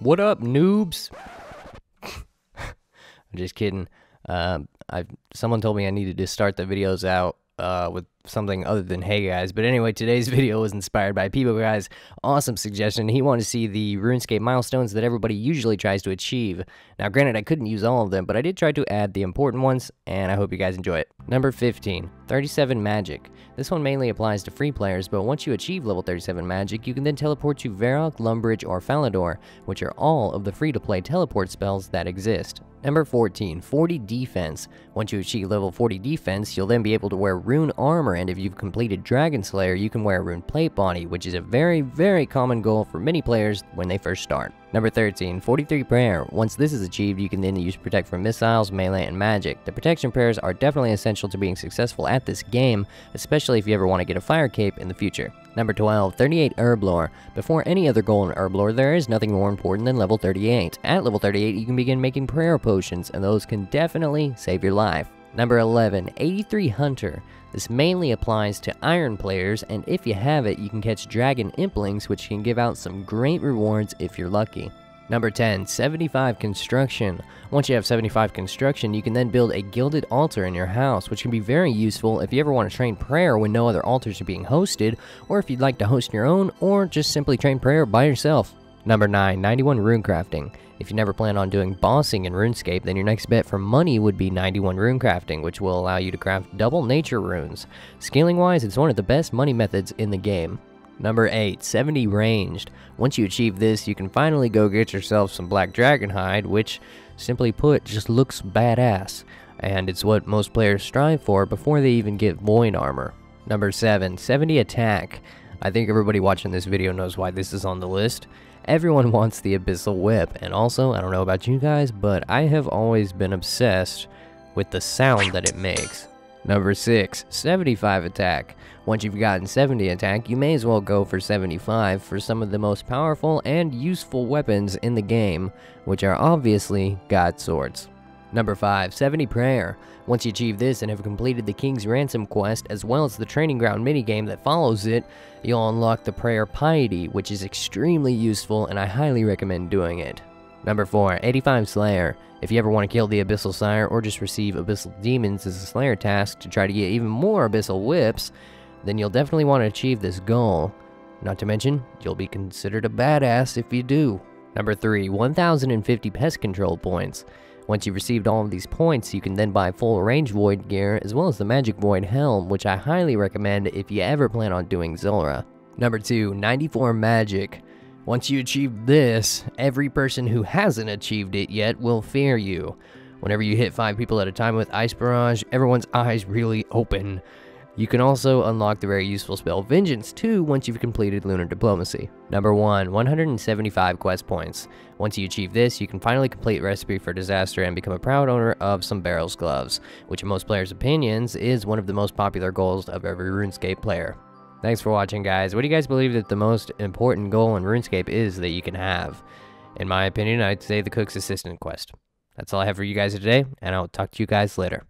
What up, noobs? I'm just kidding. Someone told me I needed to start the videos out with something other than hey guys, but anyway, today's video was inspired by Peebo Guy's awesome suggestion. He wanted to see the RuneScape milestones that everybody usually tries to achieve. Now granted, I couldn't use all of them, but I did try to add the important ones, and I hope you guys enjoy it. Number 15, 37 Magic. This one mainly applies to free players, but once you achieve level 37 Magic, you can then teleport to Varrock, Lumbridge, or Falador, which are all of the free-to-play teleport spells that exist. Number 14, 40 Defense. Once you achieve level 40 Defense, you'll then be able to wear Rune Armor, and if you've completed Dragon Slayer, you can wear a Rune Plate body, which is a very common goal for many players when they first start. Number 13, 43 Prayer. Once this is achieved, you can then use Protect from Missiles, Melee, and Magic. The Protection Prayers are definitely essential to being successful at this game, especially if you ever want to get a Fire Cape in the future. Number 12, 38 Herblore. Before any other goal in Herblore, there is nothing more important than level 38. At level 38, you can begin making Prayer Potions, and those can definitely save your life. Number 11, 83 Hunter. This mainly applies to Iron players, and if you have it, you can catch Dragon Implings, which can give out some great rewards if you're lucky. Number 10, 75 Construction. Once you have 75 Construction, you can then build a gilded altar in your house, which can be very useful if you ever want to train Prayer when no other altars are being hosted, or if you'd like to host your own, or just simply train Prayer by yourself. Number 9, 91 Runecrafting. If you never plan on doing bossing in RuneScape, then your next bet for money would be 91 Runecrafting, which will allow you to craft double nature runes. Scaling-wise, it's one of the best money methods in the game. Number 8, 70 Ranged. Once you achieve this, you can finally go get yourself some Black Dragonhide, which, simply put, just looks badass. And it's what most players strive for before they even get Void Armor. Number 7, 70 Attack. I think everybody watching this video knows why this is on the list. Everyone wants the Abyssal Whip, and also, I don't know about you guys, but I have always been obsessed with the sound that it makes. Number 6, 75 Attack. Once you've gotten 70 Attack, you may as well go for 75 for some of the most powerful and useful weapons in the game, which are obviously God Swords. Number 5, 70 Prayer. Once you achieve this and have completed the King's Ransom Quest, as well as the Training Ground minigame that follows it, you'll unlock the Prayer Piety, which is extremely useful and I highly recommend doing it. Number 4, 85 Slayer. If you ever want to kill the Abyssal Sire or just receive Abyssal Demons as a Slayer task to try to get even more Abyssal Whips, then you'll definitely want to achieve this goal. Not to mention, you'll be considered a badass if you do. Number 3, 1050 Pest Control Points. Once you've received all of these points, you can then buy full Range Void gear, as well as the Magic Void Helm, which I highly recommend if you ever plan on doing Zulra. Number 2, 94 Magic. Once you achieve this, every person who hasn't achieved it yet will fear you. Whenever you hit 5 people at a time with Ice Barrage, everyone's eyes really open. You can also unlock the very useful spell Vengeance too once you've completed Lunar Diplomacy. Number 1, 175 Quest Points. Once you achieve this, you can finally complete Recipe for Disaster and become a proud owner of some Barrel's Gloves, which in most players' opinions is one of the most popular goals of every RuneScape player. Thanks for watching, guys. What do you guys believe that the most important goal in RuneScape is that you can have? In my opinion, I'd say the Cook's Assistant quest. That's all I have for you guys today, and I'll talk to you guys later.